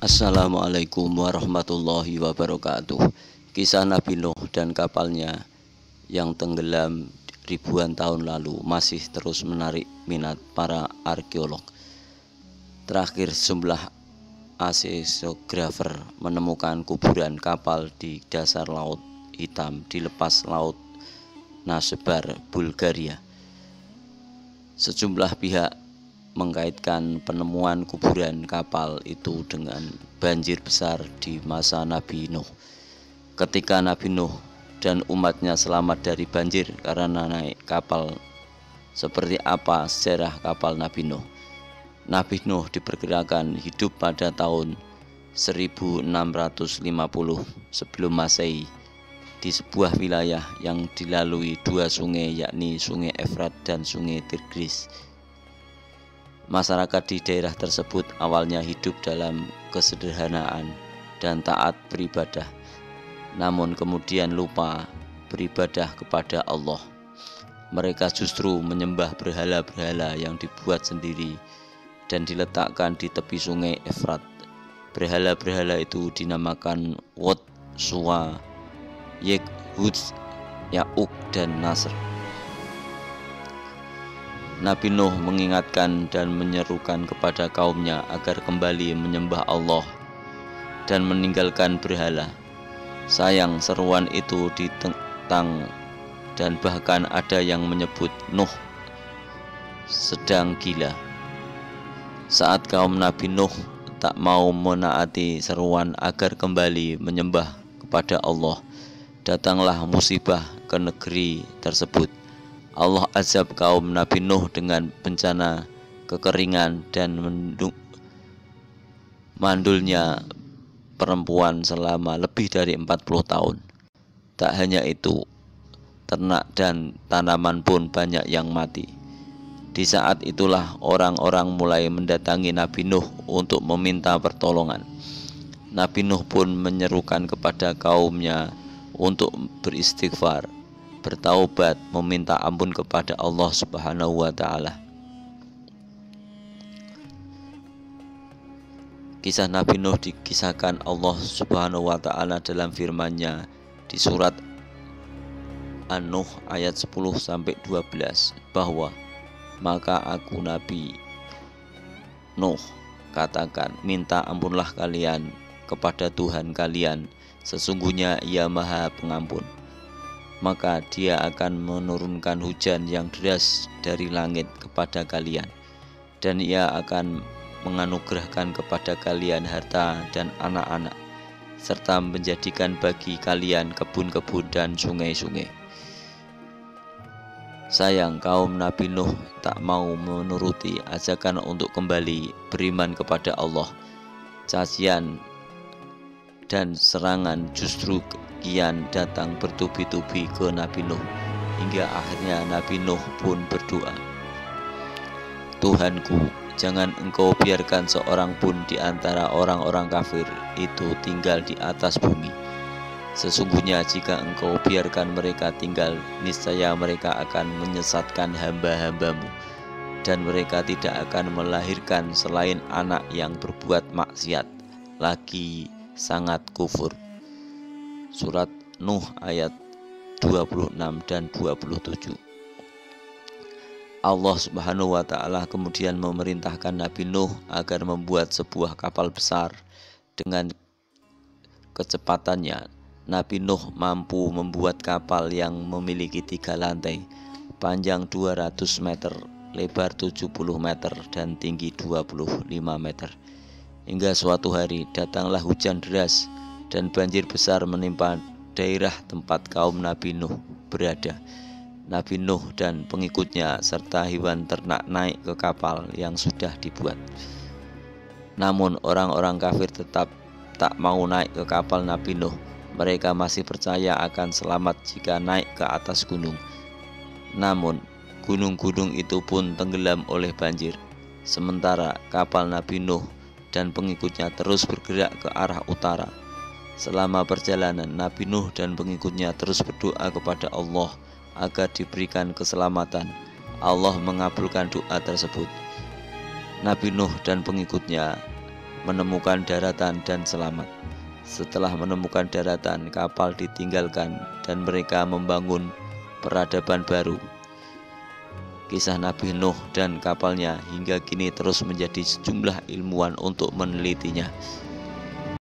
Assalamualaikum warahmatullahi wabarakatuh. Kisah Nabi Nuh dan kapalnya yang tenggelam ribuan tahun lalu masih terus menarik minat para arkeolog. Terakhir sejumlah oceanografer menemukan kuburan kapal di dasar laut hitam di lepas laut Nasebar, Bulgaria. Sejumlah pihak mengkaitkan penemuan kuburan kapal itu dengan banjir besar di masa Nabi Nuh. Ketika Nabi Nuh dan umatnya selamat dari banjir karena naik kapal, seperti apa sejarah kapal Nabi Nuh? Nabi Nuh diperkirakan hidup pada tahun 1650 sebelum Masehi di sebuah wilayah yang dilalui dua sungai, yakni Sungai Efrat dan Sungai Tigris. Masyarakat di daerah tersebut awalnya hidup dalam kesederhanaan dan taat beribadah, namun kemudian lupa beribadah kepada Allah. Mereka justru menyembah berhala-berhala yang dibuat sendiri dan diletakkan di tepi sungai Efrat. Berhala-berhala itu dinamakan Wut Suwa, Yek, Huj, Ya'uk, dan Nasr. Nabi Nuh mengingatkan dan menyerukan kepada kaumnya agar kembali menyembah Allah dan meninggalkan berhala. Sayang, seruan itu ditentang dan bahkan ada yang menyebut Nuh sedang gila. Saat kaum Nabi Nuh tak mau menaati seruan agar kembali menyembah kepada Allah, datanglah musibah ke negeri tersebut. Allah azab kaum Nabi Nuh dengan bencana, kekeringan, dan mandulnya perempuan selama lebih dari 40 tahun. Tak hanya itu, ternak dan tanaman pun banyak yang mati. Di saat itulah orang-orang mulai mendatangi Nabi Nuh untuk meminta pertolongan. Nabi Nuh pun menyerukan kepada kaumnya untuk beristighfar, bertaubat, meminta ampun kepada Allah Subhanahu wa Ta'ala. Kisah Nabi Nuh dikisahkan Allah Subhanahu wa Ta'ala dalam firman-Nya di Surat An-Nuh ayat 10-12 bahwa, "Maka aku Nabi Nuh katakan, minta ampunlah kalian kepada Tuhan kalian, sesungguhnya Ia Maha Pengampun. Maka Dia akan menurunkan hujan yang deras dari langit kepada kalian, dan Ia akan menganugerahkan kepada kalian harta dan anak-anak, serta menjadikan bagi kalian kebun-kebun dan sungai-sungai." Sayang, kaum Nabi Nuh tak mau menuruti ajakan untuk kembali beriman kepada Allah. Cacian dan serangan justru kian datang bertubi-tubi ke Nabi Nuh, hingga akhirnya Nabi Nuh pun berdoa, "Tuhanku, jangan Engkau biarkan seorang pun di antara orang-orang kafir itu tinggal di atas bumi. Sesungguhnya jika Engkau biarkan mereka tinggal, niscaya mereka akan menyesatkan hamba-hambamu, dan mereka tidak akan melahirkan selain anak yang berbuat maksiat lagi sangat kufur." Surat Nuh ayat 26 dan 27. Allah Subhanahu wa Ta'ala kemudian memerintahkan Nabi Nuh agar membuat sebuah kapal besar. Dengan kecepatannya, Nabi Nuh mampu membuat kapal yang memiliki 3 lantai, panjang 200 meter, lebar 70 meter, dan tinggi 25 meter. Hingga suatu hari datanglah hujan deras dan banjir besar menimpa daerah tempat kaum Nabi Nuh berada. Nabi Nuh dan pengikutnya serta hewan ternak naik ke kapal yang sudah dibuat. Namun orang-orang kafir tetap tak mau naik ke kapal Nabi Nuh. Mereka masih percaya akan selamat jika naik ke atas gunung. Namun gunung-gunung itu pun tenggelam oleh banjir, sementara kapal Nabi Nuh dan pengikutnya terus bergerak ke arah utara. Selama perjalanan, Nabi Nuh dan pengikutnya terus berdoa kepada Allah agar diberikan keselamatan, Allah mengabulkan doa tersebut. Nabi Nuh dan pengikutnya menemukan daratan dan selamat. Setelah menemukan daratan, kapal ditinggalkan dan mereka membangun peradaban baru. Kisah Nabi Nuh dan kapalnya hingga kini terus menjadi sejumlah ilmuwan untuk menelitinya.